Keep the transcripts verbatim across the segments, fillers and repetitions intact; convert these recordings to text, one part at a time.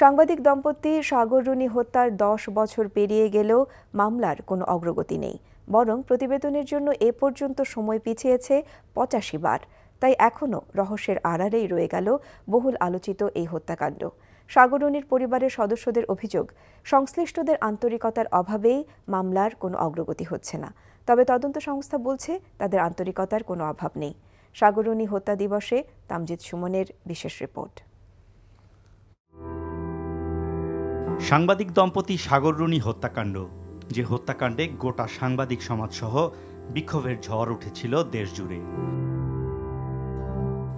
सांबादिक दम्पति सागर रुनी हत्यार दस बछर पेरिये गेलेও मामलार कोनो अग्रगति नेই, बरং प्रतिबेदनेर जন্য ए पर्यन्त समय पिछिয়েছে पचासी बार। ताई एखोनो रहस्येर आड़ालेই रये गेल बहुल आलोचित ए हत्याकाण्ड। सागर रुनीर परिवारेर सदस्यदेर अभियोग संश्लिष्टदेर आन्तरिकतार अभावेई मामलार कोनो अग्रगति हच्छे ना, तबे तदन्त संस्था बोलছে तादेर आन्तरिकतार कोनो अभाव नेই। सागर रुनी हत्या दिवसे तामजिद सुमनेर विशेष रिपोर्ट। सांबादिक दम्पति सागर रुनी हत्याकाण्ड, जे हत्याकाण्डे गोटा सांबादिक समाज सह विक्षोभेर झड़ उठेছিল देशजुड़े।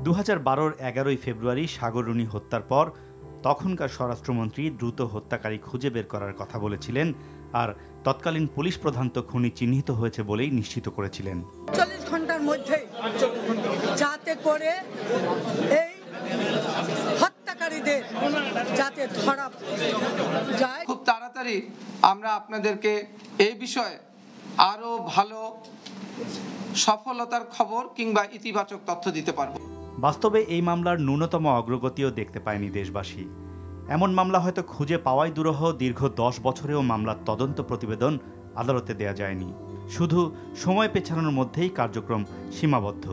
দুই হাজার বারো এগারোই ফেব্রুয়ারি সাগর রুনি হত্যার পর তখনকার স্বরাষ্ট্রমন্ত্রী দ্রুত হত্যাকারী খুঁজে বের করার কথা বলেছিলেন আর তৎকালীন পুলিশ প্রধান তো খুনি চিহ্নিত হয়েছে বলেই নিশ্চিত করেছিলেন। চল্লিশ ঘন্টার মধ্যে যাতে করে এই হত্যাকারীদের যাতে ধরা যায় খুব তাড়াতাড়ি আমরা আপনাদেরকে এই বিষয়ে আরো ভালো সফলতার খবর কিংবা ইতিবাচক তথ্য দিতে পারব। বাস্তবে এই মামলার ন্যূনতম অগ্রগতিও দেখতে পায়নি দেশবাসী। এমন মামলা হয়তো খুঁজে পাওয়াই দুরূহ, দীর্ঘ দশ বছরেও মামলার তদন্ত প্রতিবেদন আদালতে দেয়া যায়নি। শুধু সময় পেছানোর মধ্যেই কার্যক্রম সীমাবদ্ধ।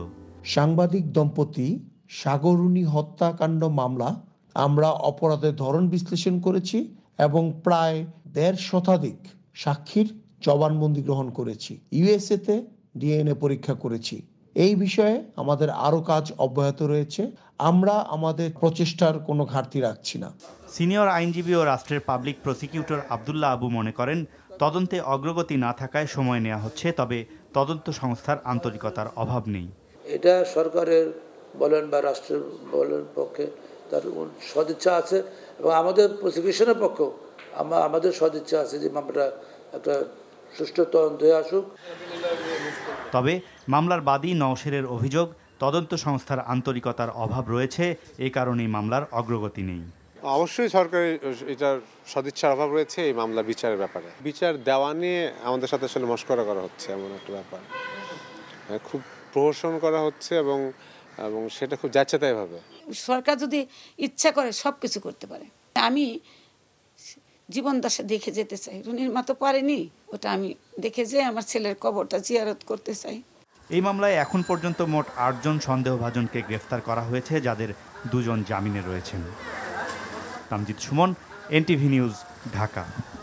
সাংবাদিক দম্পতি সাগর রুনি হত্যাকাণ্ড মামলা আমরা অপরাধের ধরন বিশ্লেষণ করেছি এবং প্রায় দেড় শতাধিক সাক্ষীর জবানবন্দি গ্রহণ করেছি, ইউএসএতে ডিএনএ পরীক্ষা করেছি। এই বিষয়ে আমাদের আরো কাজ অব্যাহত রয়েছে, আমরা আমাদের প্রচেষ্টার কোনো ঘাটতি রাখছি না। সিনিয়র আইনজীবী ও রাষ্ট্রের পাবলিক প্রসিকিউটর আব্দুল্লাহ আবু মনে করেন তদন্তে অগ্রগতি না থাকায় সময় নেওয়া হচ্ছে, তবে তদন্ত সংস্থার আন্তরিকতার অভাব নেই। এটা সরকারের বলেন বা রাষ্ট্রের বলেন পক্ষে তার সদিচ্ছা আছে এবং আমাদের প্রসিকিউশনের পক্ষেও আমাদের সদিচ্ছা আছে যে আমরা একটা সুষ্ঠু তদন্ত হয়ে আসুক। তবে মামলার বাদী নওশেরের অভিযোগ তদন্ত সংস্থার আন্তরিকতার অভাব রয়েছে, এ কারণেই মামলার অগ্রগতি নেই। অবশ্যই সরকারের এটার সদিচ্ছার অভাব রয়েছে এই মামলা বিচারের ব্যাপারে। বিচার দেওয়া নিয়ে আমাদের সাথে আসলে মস্করা করা হচ্ছে, এমন একটা ব্যাপার, খুব প্রহসন করা হচ্ছে এবং এবং সেটা খুব যাচ্ছে তাই ভাবে। সরকার যদি ইচ্ছা করে সব কিছু করতে পারে। আমি জীবন দশা দেখে যেতে চাই, রুনির মতো পারেনি, ওটা আমি দেখে যে আমার ছেলের কবরটা জিয়ারত করতে চাই। এই মামলায় এখন পর্যন্ত মোট আটজন সন্দেহভাজনকে গ্রেফতার করা হয়েছে, যাদের দুজন জামিনে রয়েছেন। Tamjid Suman, NTV news, Dhaka.